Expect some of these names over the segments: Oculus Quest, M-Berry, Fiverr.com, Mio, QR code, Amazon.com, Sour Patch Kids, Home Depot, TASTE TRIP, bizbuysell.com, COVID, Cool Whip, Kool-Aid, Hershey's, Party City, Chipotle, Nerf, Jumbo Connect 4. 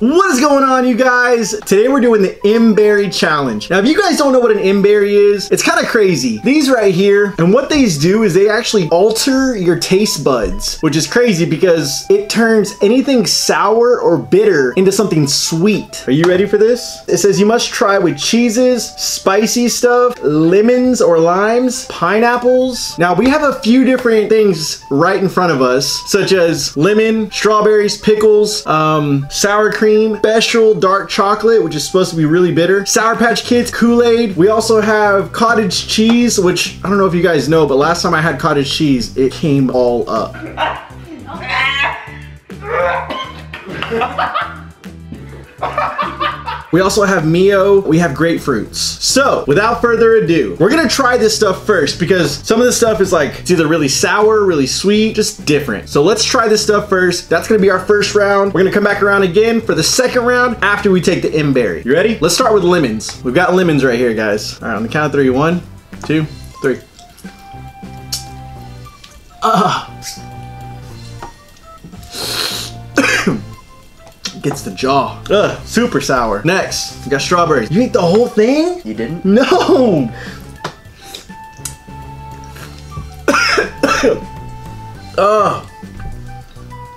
What is going on, you guys? Today we're doing the M-Berry challenge. Now, if you guys don't know what an M-Berry is, it's kind of crazy. These right here, and what these do is they actually alter your taste buds, which is crazy because it turns anything sour or bitter into something sweet. Are you ready for this? It says you must try with cheeses, spicy stuff, lemons or limes, pineapples. Now, we have a few different things right in front of us, such as lemon, strawberries, pickles, sour cream, special dark chocolate, which is supposed to be really bitter, Sour Patch Kids, Kool-Aid. We also have cottage cheese, which I don't know if you guys know, but last time I had cottage cheese, it came all up. We also have Mio, we have grapefruits. So, without further ado, we're gonna try this stuff first because some of this stuff is like, it's either really sour, really sweet, just different. So let's try this stuff first. That's gonna be our first round. We're gonna come back around again for the second round after we take the M-Berry. You ready? Let's start with lemons. We've got lemons right here, guys. All right, on the count of three. One, two, three. Gets the jaw. Ugh, super sour. Next, we got strawberries. You ate the whole thing? You didn't? No!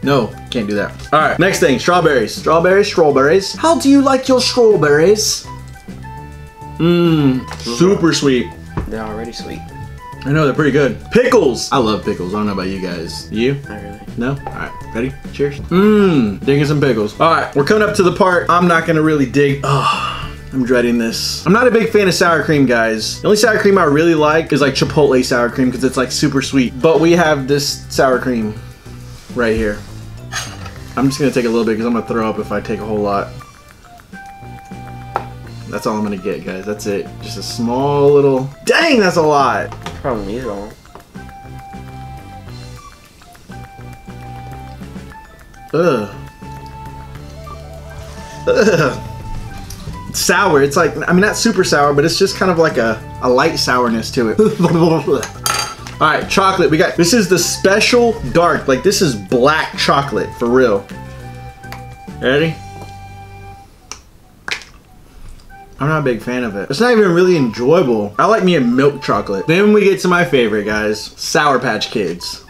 No, can't do that. All right, next thing, strawberries. Strawberries, strawberries. How do you like your strawberries? Mmm, super sweet. They're already sweet. I know, they're pretty good. Pickles! I love pickles. I don't know about you guys. You? Not really. No? Alright. Ready? Cheers. Mmm. Digging some pickles. Alright. We're coming up to the part I'm not gonna really dig. Ugh. I'm dreading this. I'm not a big fan of sour cream, guys. The only sour cream I really like is like Chipotle sour cream because it's like super sweet. But we have this sour cream right here. I'm just gonna take a little bit because I'm gonna throw up if I take a whole lot. That's all I'm gonna get, guys. That's it. Just a small little... Dang, that's a lot! Problem is, it's sour. It's like, I mean, not super sour, but it's just kind of like a light sourness to it. All right, chocolate. We got, this is the special dark. Like, this is black chocolate for real. Ready? I'm not a big fan of it. It's not even really enjoyable. I like me a milk chocolate. Then we get to my favorite, guys. Sour Patch Kids.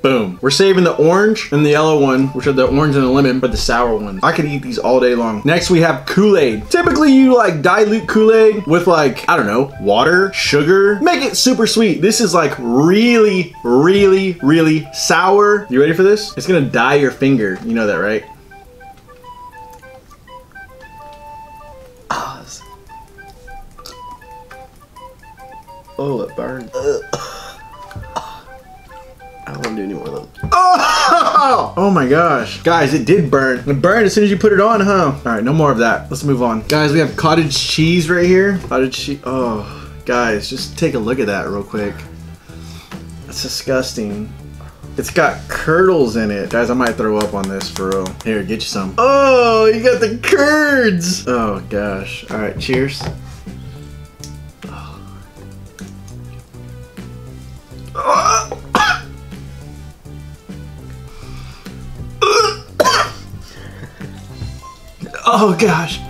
Boom. We're saving the orange and the yellow one, which are the orange and the lemon, but the sour one. I could eat these all day long. Next, we have Kool-Aid. Typically, you like dilute Kool-Aid with like, I don't know, water, sugar. Make it super sweet. This is like really, really, really sour. You ready for this? It's gonna dye your finger. You know that, right? Oh, it burned. I don't want to do any more of them. Oh! Oh my gosh. Guys, it did burn. It burned as soon as you put it on, huh? All right, no more of that. Let's move on. Guys, we have cottage cheese right here. Cottage cheese. Oh, guys, just take a look at that real quick. That's disgusting. It's got curdles in it. Guys, I might throw up on this for real. Here, get you some. Oh, you got the curds. Oh, gosh. All right, cheers. Oh gosh.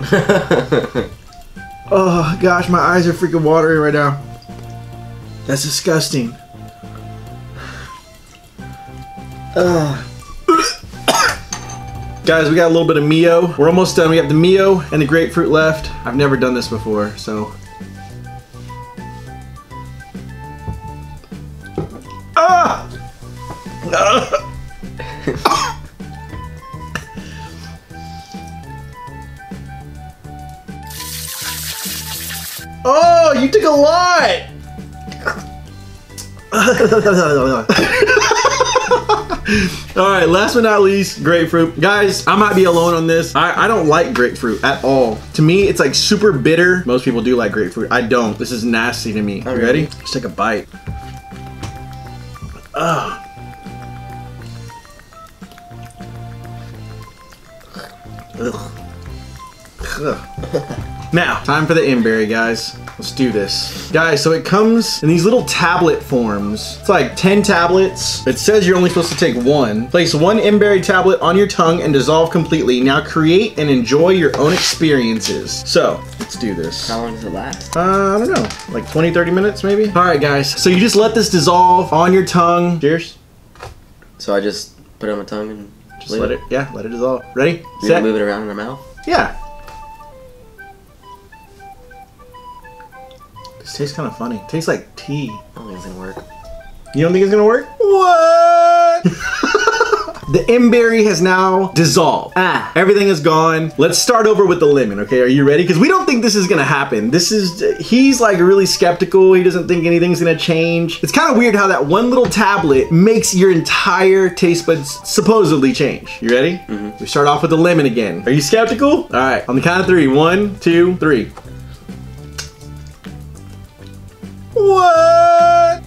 Oh gosh, my eyes are freaking watery right now. That's disgusting. Guys, we got a little bit of Mio. We're almost done. We have the Mio and the grapefruit left. I've never done this before, so. Oh, you took a lot! Alright, last but not least, grapefruit. Guys, I might be alone on this. I don't like grapefruit at all. To me, it's like super bitter. Most people do like grapefruit. I don't. This is nasty to me. All right. You ready? Let's take a bite. Ugh. Ugh. Ugh. Now, time for the M-Berry, guys. Let's do this. Guys, so it comes in these little tablet forms. It's like 10 tablets. It says you're only supposed to take one. Place one M-Berry tablet on your tongue and dissolve completely. Now create and enjoy your own experiences. So, let's do this. How long does it last? I don't know. Like 20, 30 minutes maybe? All right, guys. So you just let this dissolve on your tongue. Cheers. So I just put it on my tongue and just let it. Yeah, let it dissolve. Ready? Set. Move it around in our mouth? Yeah. This tastes kind of funny. It tastes like tea. I don't think it's gonna work. You don't think it's gonna work? What? The M-Berry has now dissolved. Ah. Everything is gone. Let's start over with the lemon, okay? Are you ready? Because we don't think this is gonna happen. This is, he's like really skeptical. He doesn't think anything's gonna change. It's kind of weird how that one little tablet makes your entire taste buds supposedly change. You ready? Mm-hmm. We start off with the lemon again. Are you skeptical? All right, on the count of three. One, two, three. What?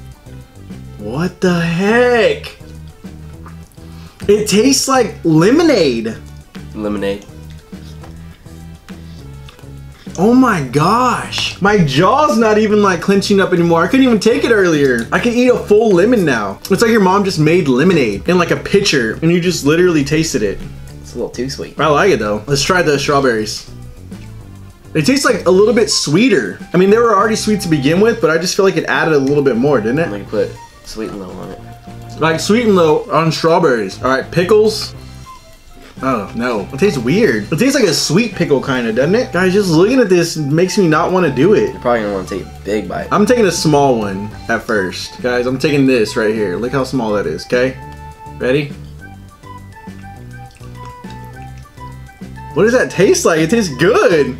What the heck? It tastes like lemonade. Lemonade. Oh my gosh. My jaw's not even like clenching up anymore. I couldn't even take it earlier. I can eat a full lemon now. It's like your mom just made lemonade in like a pitcher and you just literally tasted it. It's a little too sweet. I like it though. Let's try the strawberries. It tastes like a little bit sweeter. I mean, they were already sweet to begin with, but I just feel like it added a little bit more, didn't it? I'm gonna put sweet and low on it. Like sweet and low on strawberries. All right, pickles. Oh, no. It tastes weird. It tastes like a sweet pickle kind of, doesn't it? Guys, just looking at this makes me not want to do it. You're probably going to want to take a big bite. I'm taking a small one at first. Guys, I'm taking this right here. Look how small that is, okay? Ready? What does that taste like? It tastes good.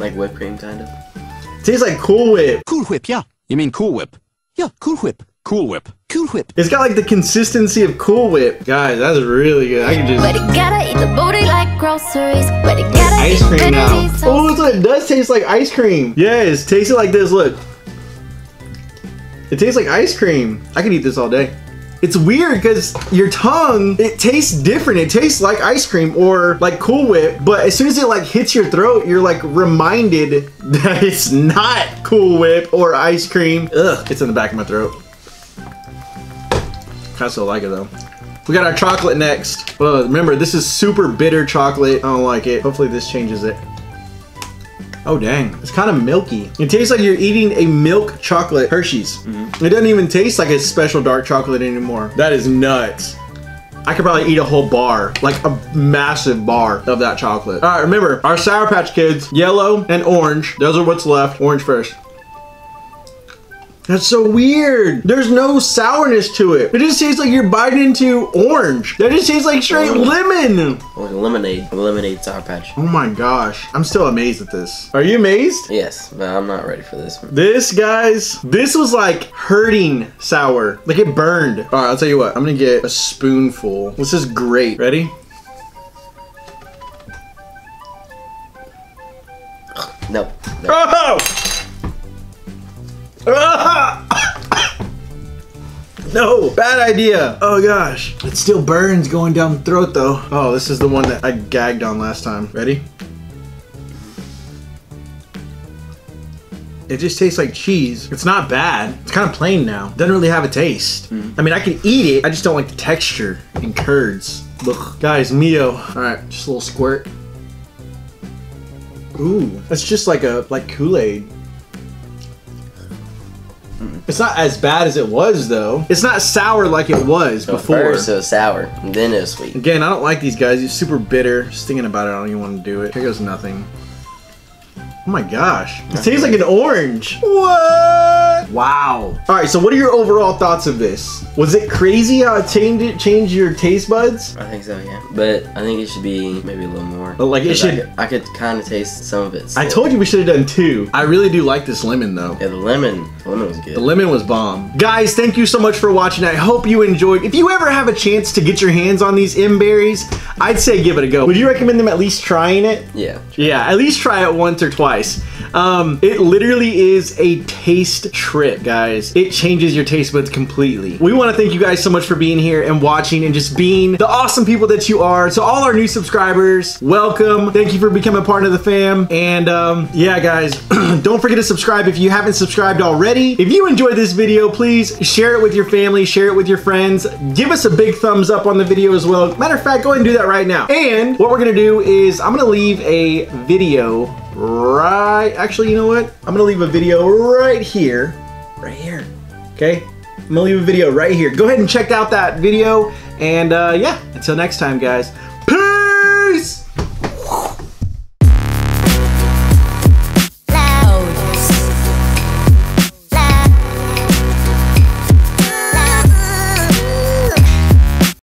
Like whipped cream, kind of. It tastes like Cool Whip. Cool Whip, yeah. You mean Cool Whip? Yeah, Cool Whip. Cool Whip. Cool Whip. It's got like the consistency of Cool Whip. Guys, that's really good. I can just... But it gotta eat the booty like groceries. But it gotta ice cream now. Oh, so it does taste like ice cream. Yes, taste it like this, look. It tastes like ice cream. I can eat this all day. It's weird because your tongue, it tastes different. It tastes like ice cream or like Cool Whip, but as soon as it like hits your throat, you're like reminded that it's not Cool Whip or ice cream. Ugh, it's in the back of my throat. I still like it though. We got our chocolate next. Well, remember, this is super bitter chocolate. I don't like it. Hopefully this changes it. Oh dang, it's kind of milky. It tastes like you're eating a milk chocolate Hershey's. Mm-hmm. It doesn't even taste like a special dark chocolate anymore. That is nuts. I could probably eat a whole bar, like a massive bar of that chocolate. All right, remember, our Sour Patch Kids, yellow and orange. Those are what's left, orange first. That's so weird. There's no sourness to it. It just tastes like you're biting into orange. That just tastes like straight lemon. Or lemonade. Lemonade Sour Patch. Oh my gosh. I'm still amazed at this. Are you amazed? Yes, but I'm not ready for this one. This, guys, this was like hurting sour. Like it burned. All right, I'll tell you what. I'm going to get a spoonful. This is great. Ready? No. Oh! No, bad idea. Oh gosh, it still burns going down the throat though. Oh, this is the one that I gagged on last time. Ready? It just tastes like cheese. It's not bad. It's kind of plain now. Doesn't really have a taste. Mm. I mean, I can eat it. I just don't like the texture in curds. Look, guys, mio. All right, just a little squirt. Ooh, that's just like a Kool-Aid. It's not as bad as it was, though. It's not sour like it was before. First it was sour, and then it was sweet. Again, I don't like these guys. It's super bitter. Just thinking about it, I don't even want to do it. Here goes nothing. Oh my gosh. It tastes like an orange. What? Wow. All right, so what are your overall thoughts of this? Was it crazy how it changed your taste buds? I think so, yeah. But I think it should be maybe a little more. But like it should... I could kind of taste some of it. Still. I told you we should have done two. I really do like this lemon, though. Yeah, the lemon was good. The lemon was bomb. Guys, thank you so much for watching. I hope you enjoyed. If you ever have a chance to get your hands on these M-Berries, I'd say give it a go. Would you recommend them at least trying it? Yeah. Yeah, at least try it once or twice. advice. It literally is a taste trip, guys. It changes your taste buds completely. We want to thank you guys so much for being here and watching and just being the awesome people that you are. So all our new subscribers, welcome. Thank you for becoming a part of the fam. And yeah, guys, don't forget to subscribe if you haven't subscribed already. If you enjoyed this video, please share it with your family, share it with your friends. Give us a big thumbs up on the video as well. Matter of fact, go ahead and do that right now. And what we're gonna do is I'm gonna leave a video right, actually, you know what? I'm gonna leave a video right here, okay? I'm gonna leave a video right here. Go ahead and check out that video, and yeah, until next time, guys.